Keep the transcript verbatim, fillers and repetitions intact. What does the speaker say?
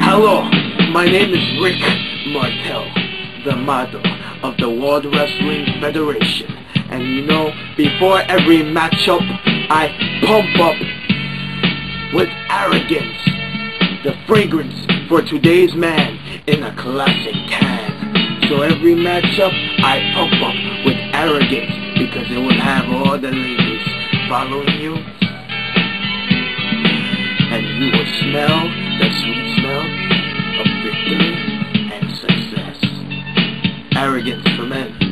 Hello, my name is Rick Martel, the model of the World Wrestling Federation. And you know, before every matchup, I pump up with arrogance, the fragrance for today's man in a classic can. So every matchup, I pump up with arrogance because it will have all the ladies following you. And you will smell the sweet smell of victory and success. Arrogance for men.